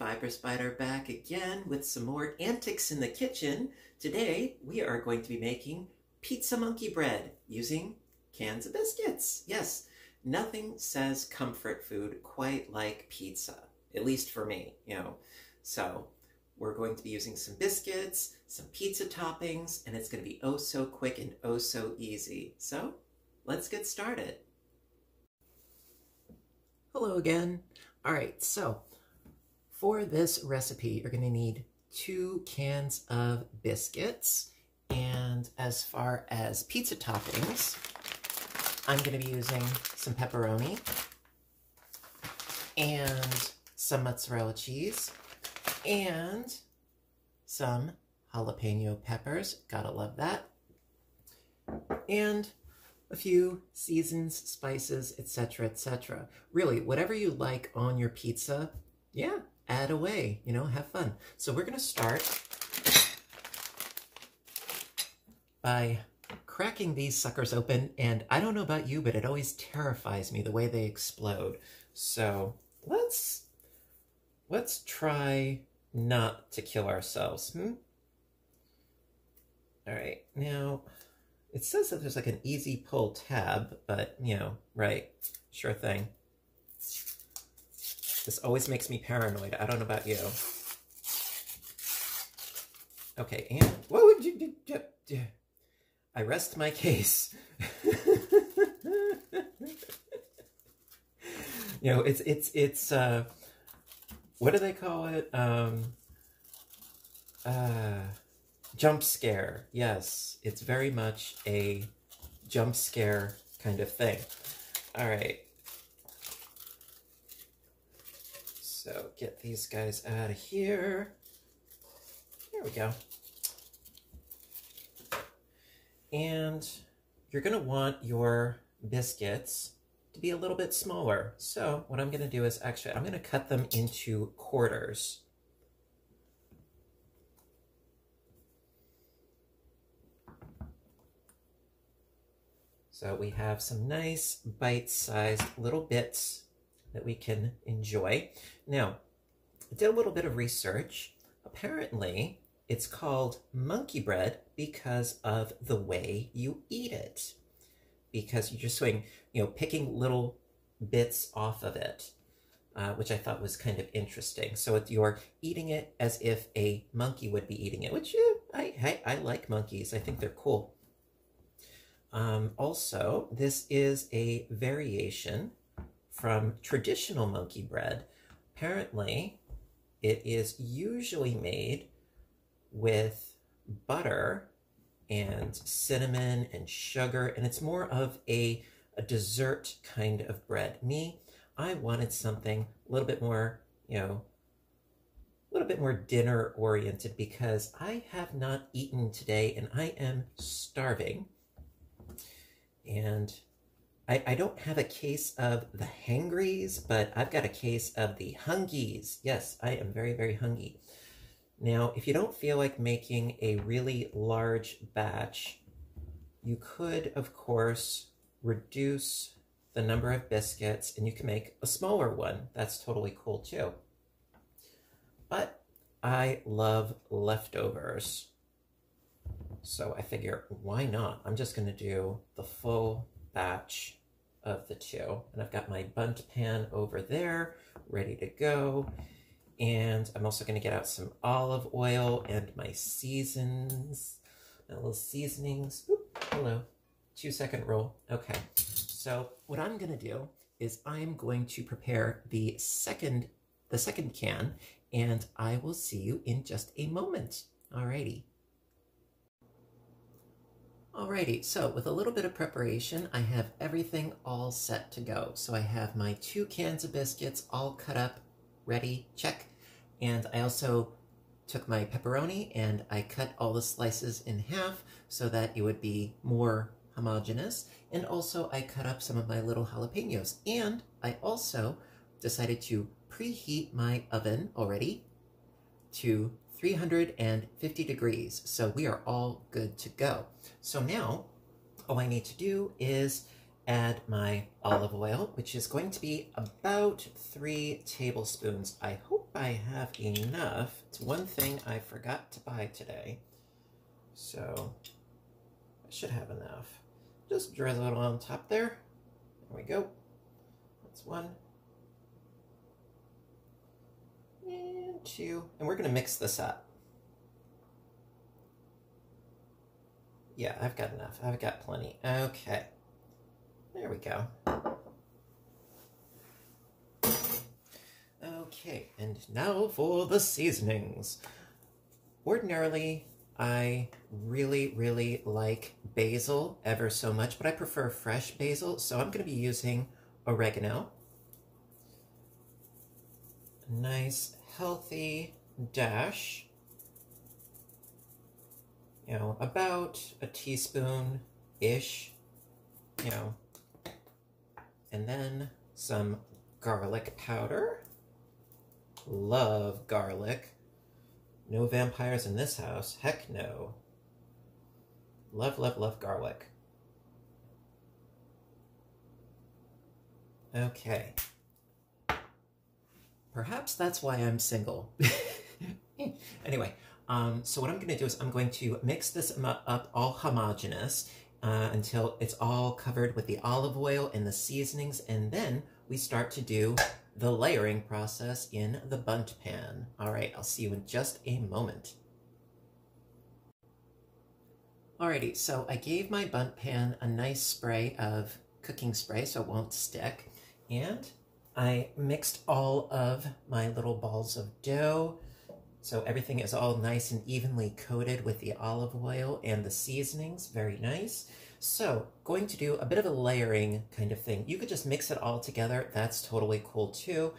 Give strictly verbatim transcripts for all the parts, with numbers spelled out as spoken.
Fiber Spider back again with some more antics in the kitchen. Today we are going to be making pizza monkey bread using cans of biscuits. Yes, nothing says comfort food quite like pizza, at least for me, you know. So we're going to be using some biscuits, some pizza toppings, and it's going to be oh so quick and oh so easy. So let's get started. Hello again. All right, so for this recipe, you're going to need two cans of biscuits. And as far as pizza toppings, I'm going to be using some pepperoni and some mozzarella cheese and some jalapeno peppers. Gotta love that. And a few seasons, spices, et cetera, et cetera. Really, whatever you like on your pizza, yeah, add away, you know, have fun. So we're gonna start by cracking these suckers open, and I don't know about you, but it always terrifies me the way they explode. So let's, let's try not to kill ourselves, hmm? All right, now, it says that there's like an easy pull tab, but, you know, right, sure thing. This always makes me paranoid. I don't know about you. Okay, and what would you do? I rest my case. You know, it's it's it's uh, what do they call it? Um, uh, jump scare. Yes, it's very much a jump scare kind of thing. All right. So get these guys out of here. There we go. And you're gonna want your biscuits to be a little bit smaller. So what I'm gonna do is actually, I'm gonna cut them into quarters. So we have some nice bite-sized little bits that we can enjoy. Now, I did a little bit of research. Apparently, it's called monkey bread because of the way you eat it. Because you're just doing, you know, picking little bits off of it, uh, which I thought was kind of interesting. So it, you're eating it as if a monkey would be eating it, which yeah, I, I, I like monkeys. I think they're cool. Um, also, this is a variation from traditional monkey bread. Apparently, it is usually made with butter and cinnamon and sugar, and it's more of a, a dessert kind of bread. Me, I wanted something a little bit more, you know, a little bit more dinner-oriented because I have not eaten today and I am starving. And I, I don't have a case of the hangries, but I've got a case of the hungies. Yes, I am very, very hungry. Now, if you don't feel like making a really large batch, you could, of course, reduce the number of biscuits and you can make a smaller one. That's totally cool too. But I love leftovers. So I figure, why not? I'm just gonna do the full batch of the two. And I've got my bundt pan over there, ready to go. And I'm also gonna get out some olive oil and my seasons, my little seasonings. Oop, hello, two second roll. Okay, so what I'm gonna do is I'm going to prepare the second, the second can, and I will see you in just a moment. Alrighty. Alrighty, so with a little bit of preparation, I have everything all set to go. So I have my two cans of biscuits all cut up, ready, check. And I also took my pepperoni and I cut all the slices in half so that it would be more homogeneous. And also I cut up some of my little jalapenos. And I also decided to preheat my oven already to three hundred fifty degrees, so we are all good to go. So now, all I need to do is add my olive oil, which is going to be about three tablespoons, I hope. I have enough. It's one thing I forgot to buy today, so I should have enough. Just drizzle it on top there. There we go. That's one. And two. And we're going to mix this up. Yeah, I've got enough. I've got plenty. Okay. There we go. Okay, and now for the seasonings. Ordinarily, I really, really like basil ever so much, but I prefer fresh basil, so I'm going to be using oregano. A nice, healthy dash. You know, about a teaspoon-ish, you know, and then some garlic powder. Love garlic. No vampires in this house. Heck no. Love, love, love garlic. Okay. Perhaps that's why I'm single. Anyway. Um, so what I'm going to do is I'm going to mix this up all homogeneous uh, until it's all covered with the olive oil and the seasonings, and then we start to do the layering process in the bundt pan. All right, I'll see you in just a moment. Alrighty, so I gave my bundt pan a nice spray of cooking spray so it won't stick, and I mixed all of my little balls of dough. So everything is all nice and evenly coated with the olive oil and the seasonings. Very nice. So going to do a bit of a layering kind of thing. You could just mix it all together. That's totally cool too.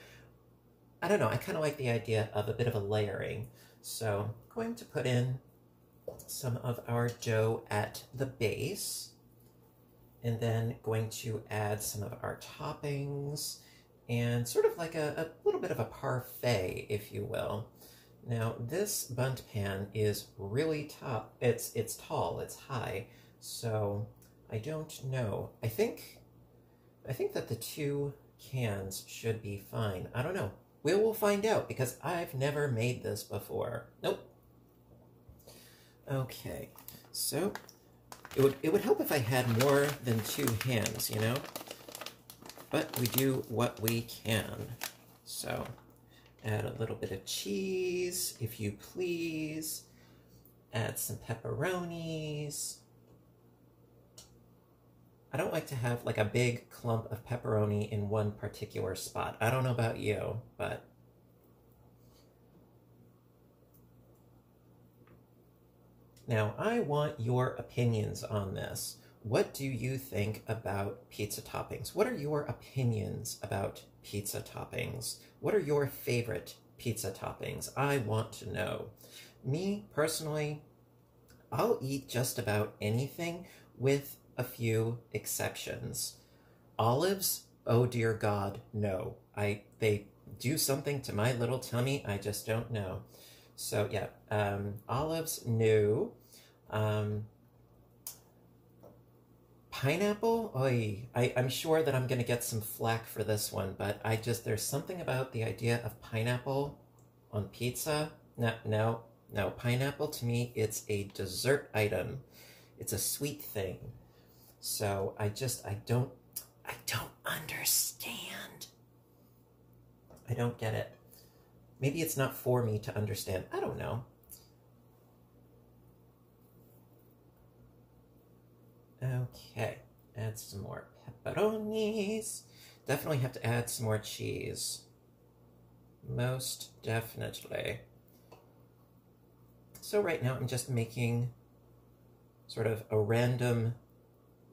I don't know. I kind of like the idea of a bit of a layering. So going to put in some of our dough at the base, and then going to add some of our toppings and sort of like a, a little bit of a parfait, if you will. Now, this bundt pan is really top. It's, it's tall, it's high, so I don't know. I think, I think that the two cans should be fine. I don't know. We will find out, because I've never made this before. Nope. Okay, so it would, it would help if I had more than two hands, you know? But we do what we can, so... Add a little bit of cheese, if you please. Add some pepperonis. I don't like to have like a big clump of pepperoni in one particular spot. I don't know about you, but... Now, I want your opinions on this. What do you think about pizza toppings? What are your opinions about pizza toppings? What are your favorite pizza toppings? I want to know. Me, personally, I'll eat just about anything with a few exceptions. Olives? Oh dear God, no. I They do something to my little tummy, I just don't know. So yeah, um, olives, no. Um... Pineapple? Oy. I, I'm sure that I'm going to get some flack for this one, but I just, there's something about the idea of pineapple on pizza. No, no, no. Pineapple, to me, it's a dessert item. It's a sweet thing. So I just, I don't, I don't understand. I don't get it. Maybe it's not for me to understand. I don't know. Okay, add some more pepperonis. Definitely have to add some more cheese. Most definitely. So right now I'm just making sort of a random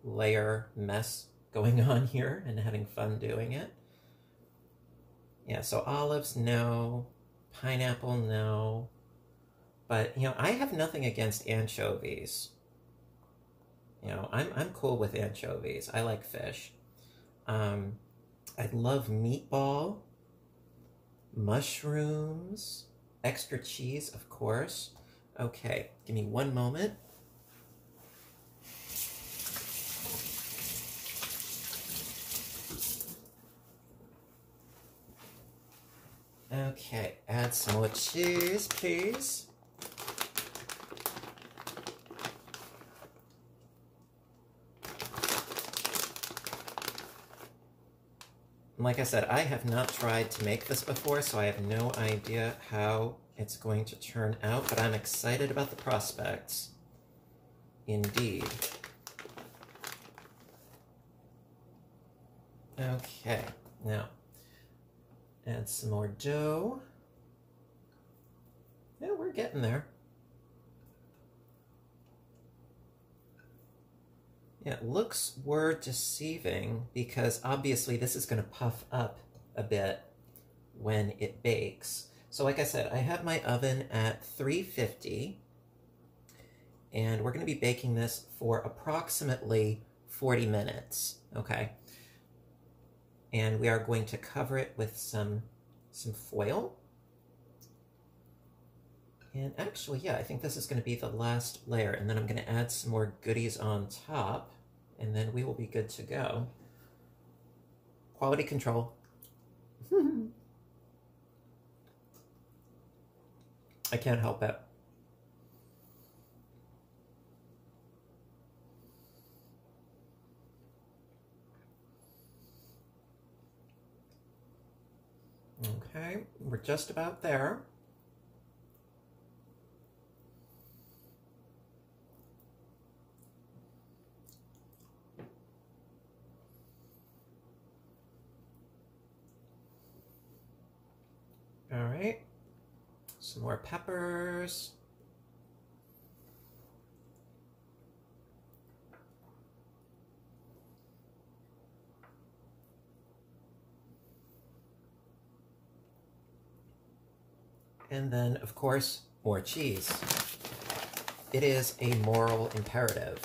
layer mess going on here and having fun doing it. Yeah, so olives, no. Pineapple, no. But, you know, I have nothing against anchovies. You know, I'm, I'm cool with anchovies. I like fish. Um, I love meatball, mushrooms, extra cheese, of course. Okay, give me one moment. Okay, add some more cheese, please. Like I said, I have not tried to make this before, so I have no idea how it's going to turn out, but I'm excited about the prospects. Indeed. Okay, now, add some more dough. Yeah, we're getting there. Yeah, looks were deceiving because obviously this is going to puff up a bit when it bakes. So like I said, I have my oven at three fifty, and we're going to be baking this for approximately forty minutes, okay? And we are going to cover it with some, some foil. And actually, yeah, I think this is going to be the last layer, and then I'm going to add some more goodies on top. And then we will be good to go. Quality control. I can't help it. Okay, we're just about there. All right, some more peppers. And then, of course, more cheese. It is a moral imperative.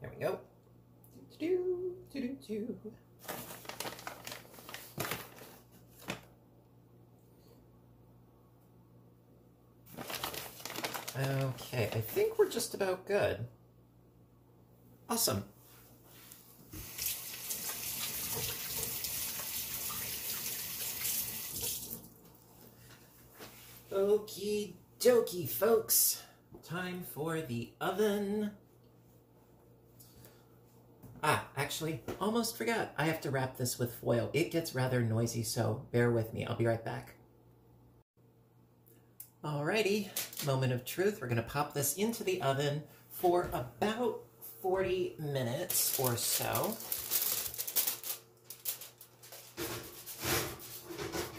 There we go. Do, do, do, do, do. Okay, I think we're just about good. Awesome. Okie dokie, folks. Time for the oven. Ah, actually, almost forgot. I have to wrap this with foil. It gets rather noisy, so bear with me. I'll be right back. Alrighty, moment of truth. We're going to pop this into the oven for about forty minutes or so.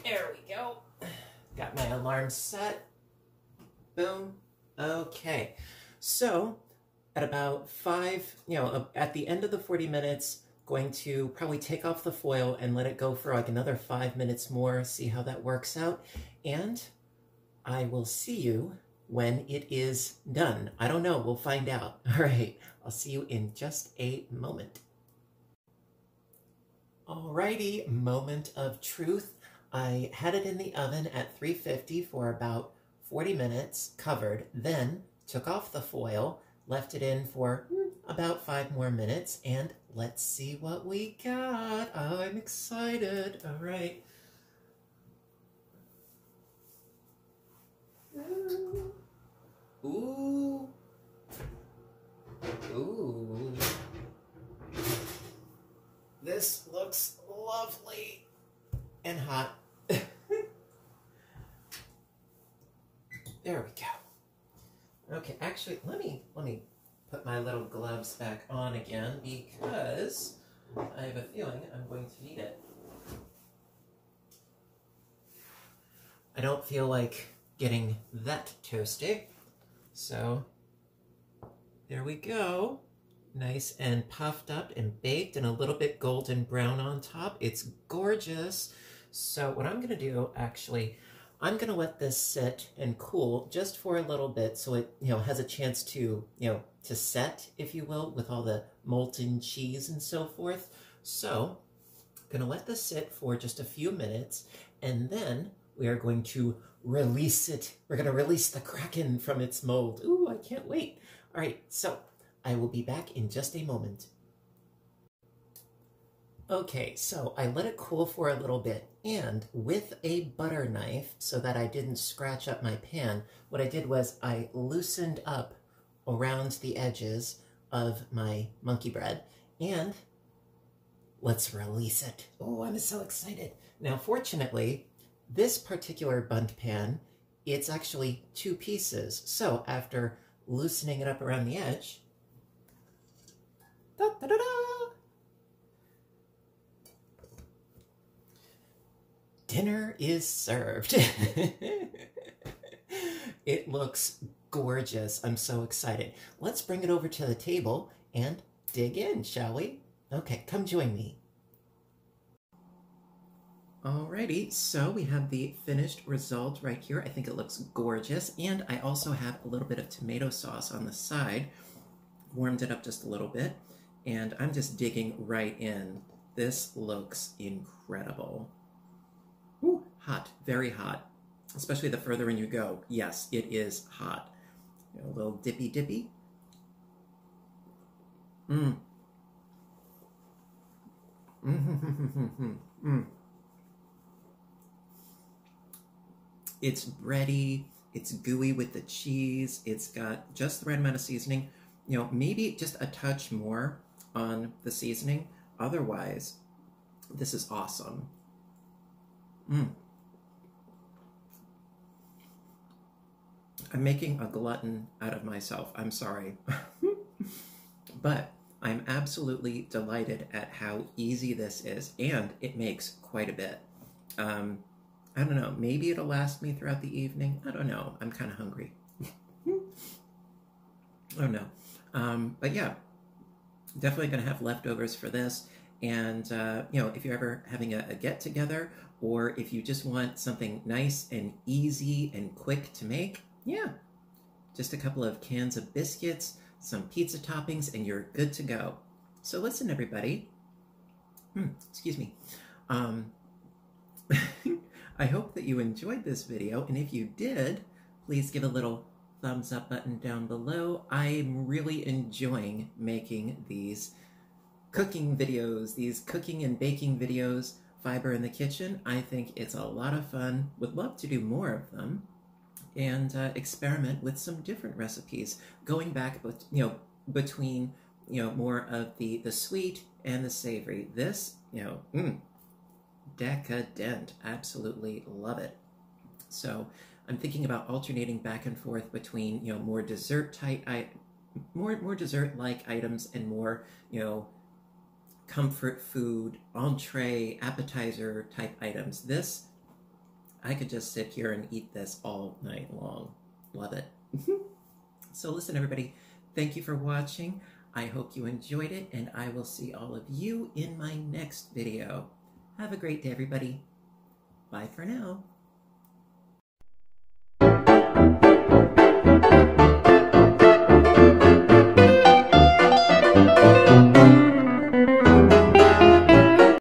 There we go. Got my alarm set. Boom. Okay. So at about five, you know, at the end of the forty minutes, going to probably take off the foil and let it go for like another five minutes more, see how that works out. And I will see you when it is done. I don't know, we'll find out. All right, I'll see you in just a moment. Alrighty, moment of truth. I had it in the oven at three fifty for about forty minutes, covered, then took off the foil, left it in for about five more minutes, and let's see what we got. Oh, I'm excited, all right. Ooh. Ooh. This looks lovely and hot. There we go. Okay, actually, let me let me put my little gloves back on again because I have a feeling I'm going to need it. I don't feel like getting that toasty. So there we go. Nice and puffed up and baked and a little bit golden brown on top. It's gorgeous. So what I'm gonna do actually, I'm gonna let this sit and cool just for a little bit so it, you know, has a chance to, you know, to set, if you will, with all the molten cheese and so forth. So I'm gonna let this sit for just a few minutes, and then we are going to release it. We're going to release the Kraken from its mold. Ooh, I can't wait. All right, so I will be back in just a moment. Okay, so I let it cool for a little bit, and with a butter knife, so that I didn't scratch up my pan, what I did was I loosened up around the edges of my monkey bread, and let's release it. Oh, I'm so excited. Now, fortunately, this particular bundt pan, it's actually two pieces, so after loosening it up around the edge, da, da, da, da, dinner is served. It looks gorgeous. I'm so excited. Let's bring it over to the table and dig in, shall we? Okay, come join me. Alrighty, so we have the finished result right here. I think it looks gorgeous. And I also have a little bit of tomato sauce on the side. Warmed it up just a little bit. And I'm just digging right in. This looks incredible. Ooh, hot, very hot, especially the further in you go. Yes, it is hot. A little dippy dippy. Mmm. Mmm. Mmm. It's bready, it's gooey with the cheese, it's got just the right amount of seasoning. You know, maybe just a touch more on the seasoning. Otherwise, this is awesome. Mm. I'm making a glutton out of myself. I'm sorry. But I'm absolutely delighted at how easy this is, and it makes quite a bit. Um, I don't know. Maybe it'll last me throughout the evening. I don't know. I'm kind of hungry. I don't know. Um, but yeah, definitely going to have leftovers for this. And, uh, you know, if you're ever having a, a get-together, or if you just want something nice and easy and quick to make, yeah, just a couple of cans of biscuits, some pizza toppings, and you're good to go. So listen, everybody. Hmm, excuse me. Um, I hope that you enjoyed this video, and if you did, please give a little thumbs up button down below. I'm really enjoying making these cooking videos, these cooking and baking videos, Fiber in the Kitchen. I think it's a lot of fun. Would love to do more of them and uh, experiment with some different recipes, going back, but you know, between, you know, more of the the sweet and the savory. This, you know, mm, decadent. Absolutely love it. So I'm thinking about alternating back and forth between, you know, more dessert type, I, more more dessert like items, and more, you know, comfort food, entree, appetizer type items. This, I could just sit here and eat this all night long. Love it. So listen, everybody, thank you for watching. I hope you enjoyed it, and I will see all of you in my next video. Have a great day, everybody. Bye for now.